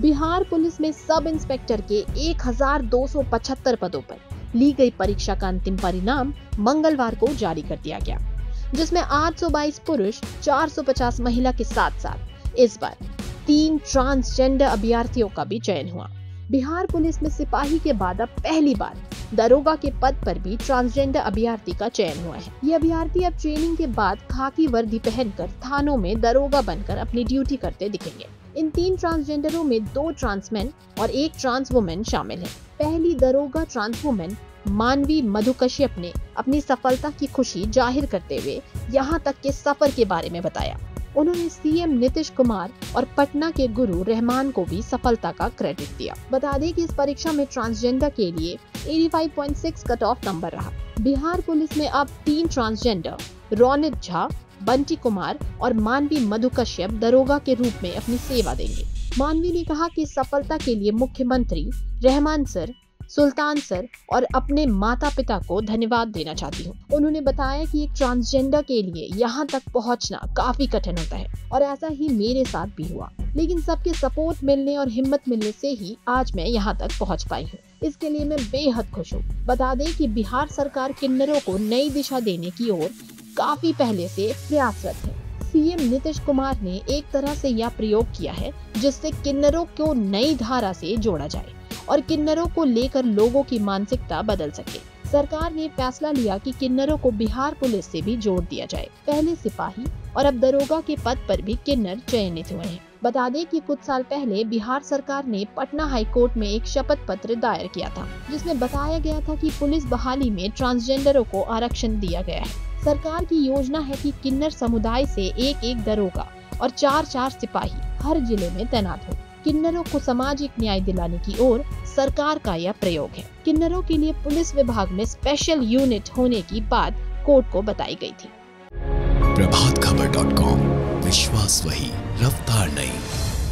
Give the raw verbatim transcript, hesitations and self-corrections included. Bihar police में sub inspector के एक हजार दो सौ पचहत्तर पदों पर ली गई परीक्षा का अंतिम परिणाम मंगलवार को जारी कर दिया गया, जिसमें आठ सौ बाईस पुरुष, चार सौ पचास महिला के साथ साथ इस बार तीन ट्रांसजेंडर अभ्यर्थियों का भी चयन हुआ। बिहार पुलिस में सिपाही के बाद अब पहली बार दरोगा के पद पर भी ट्रांसजेंडर अभ्यर्थी का चयन हुआ है। ये अभ्यर्थी अब ट्रेनिंग के बाद खाकी वर्दी पहनकर थानों में दरोगा बनकर अपनी ड्यूटी करते दिखेंगे। इन तीन ट्रांसजेंडरों में दो ट्रांसमैन और एक ट्रांस वुमेन शामिल है। पहली दरोगा ट्रांस वुमेन मानवी मधु कश्यप ने अपनी सफलता की खुशी जाहिर करते हुए यहाँ तक के सफर के बारे में बताया। उन्होंने सीएम नीतीश कुमार और पटना के गुरु रहमान को भी सफलता का क्रेडिट दिया। बता दें कि इस परीक्षा में ट्रांसजेंडर के लिए पचासी पॉइंट छह कट ऑफ नंबर रहा। बिहार पुलिस में अब तीन ट्रांसजेंडर रौनित झा, बंटी कुमार और मानवी मधु कश्यप दरोगा के रूप में अपनी सेवा देंगे। मानवी ने कहा कि सफलता के लिए मुख्यमंत्री, रहमान सर, सुल्तान सर और अपने माता पिता को धन्यवाद देना चाहती हूँ। उन्होंने बताया कि एक ट्रांसजेंडर के लिए यहाँ तक पहुँचना काफी कठिन होता है और ऐसा ही मेरे साथ भी हुआ, लेकिन सबके सपोर्ट मिलने और हिम्मत मिलने से ही आज मैं यहाँ तक पहुँच पाई हूँ। इसके लिए मैं बेहद खुश हूँ। बता दें कि बिहार सरकार किन्नरों को नई दिशा देने की ओर काफी पहले से प्रयासरत है। सीएम नीतीश कुमार ने एक तरह से यह प्रयोग किया है जिससे किन्नरों को नई धारा से जोड़ा जाए और किन्नरों को लेकर लोगों की मानसिकता बदल सके। सरकार ने फैसला लिया कि किन्नरों को बिहार पुलिस से भी जोड़ दिया जाए। पहले सिपाही और अब दरोगा के पद पर भी किन्नर चयनित हुए हैं। बता दें कि कुछ साल पहले बिहार सरकार ने पटना हाई कोर्ट में एक शपथ पत्र दायर किया था, जिसमें बताया गया था कि पुलिस बहाली में ट्रांसजेंडरों को आरक्षण दिया गया है। सरकार की योजना है कि किन्नर समुदाय से एक एक दरोगा और चार चार सिपाही हर जिले में तैनात हो। किन्नरों को सामाजिक न्याय दिलाने की ओर सरकार का यह प्रयोग है। किन्नरों के लिए पुलिस विभाग में स्पेशल यूनिट होने की बात कोर्ट को बताई गई थी। प्रभात खबर डॉट कॉम, विश्वास वही, रफ्तार नहीं।